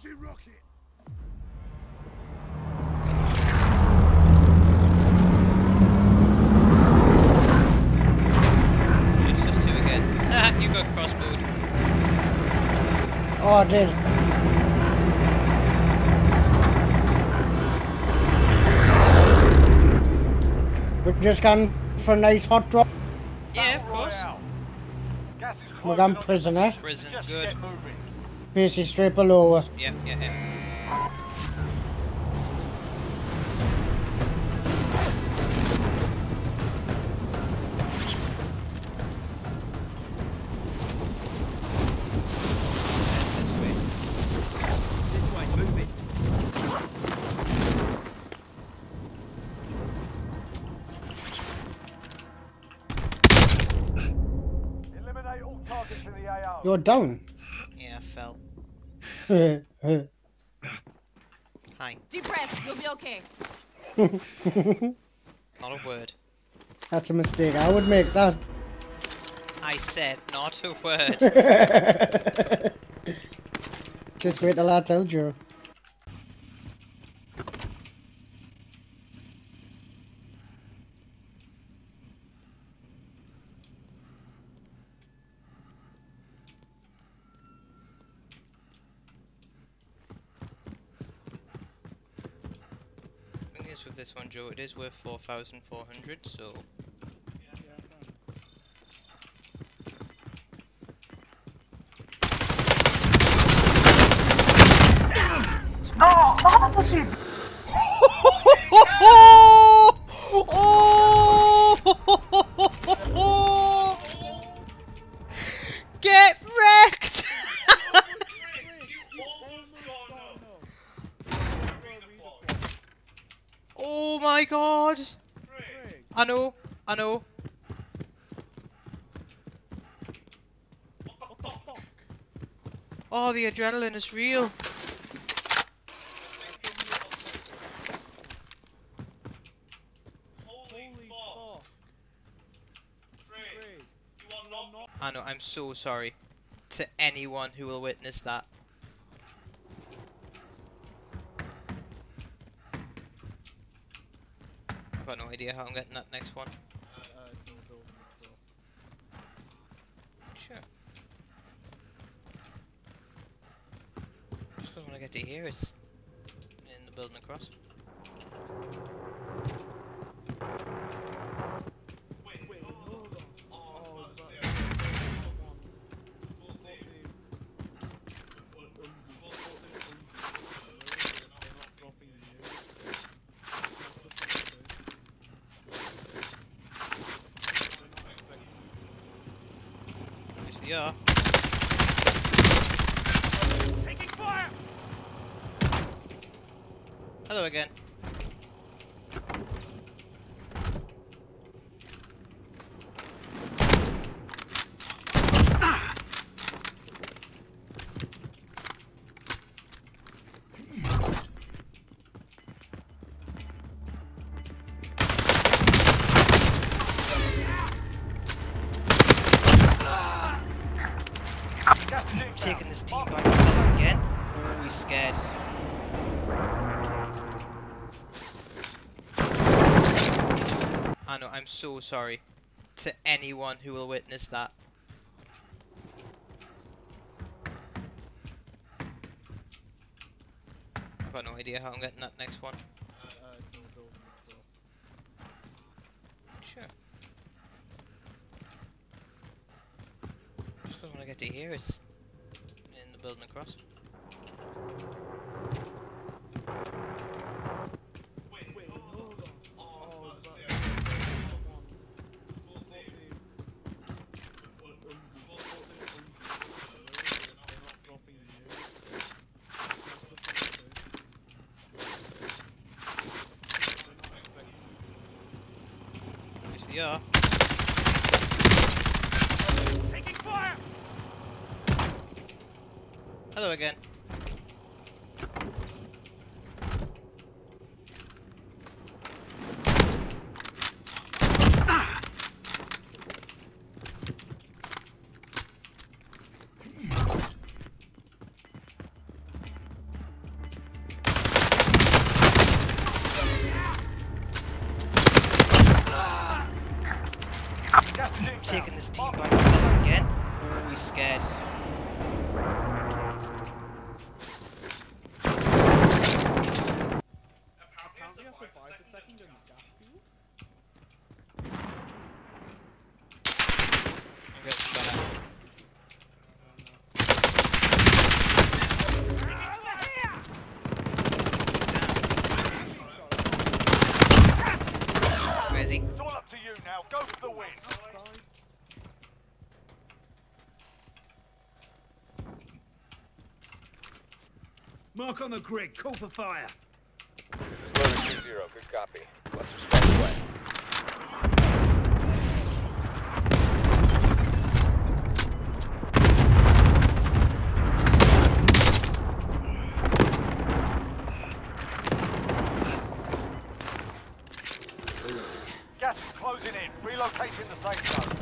Using rocket. It's just two again. Ah, you got crossbowed. Oh, I did. We're just going for a nice hot drop. Yeah, of course. We're going prison, eh? Prison, good. Basically straight below us. Yeah, yeah, yeah. This way, move it. Eliminate all targets in the AO. You're down. Yeah, I fell. Hi. Deep breath, you'll be okay. Not a word. That's a mistake, I would make that. I said not a word. Just wait till I tell you. With this one, Joe, it is worth 4,400, so oh shit. Oh, get wrecked. Oh my god! I know. Oh, the adrenaline is real. Holy fuck. I know, I'm so sorry to anyone who will witness that. I've got no idea how I'm getting that next one. Sure. Just because when I get to here, it's in the building across. Wait, hold on. Yeah. Taking fire. Hello again. Taking this team by himself again. Oh, he's scared. I know, I'm so sorry to anyone who will witness that. I've got no idea how I'm getting that next one. Sure. Just because when I get to here, it's building across. Wait, hold on. Oh, yeah. Hello again. Mark on the grid. Call for fire. Loader 2-0. Good copy. Let's respond away. Gas is closing in. Relocating the safe zone.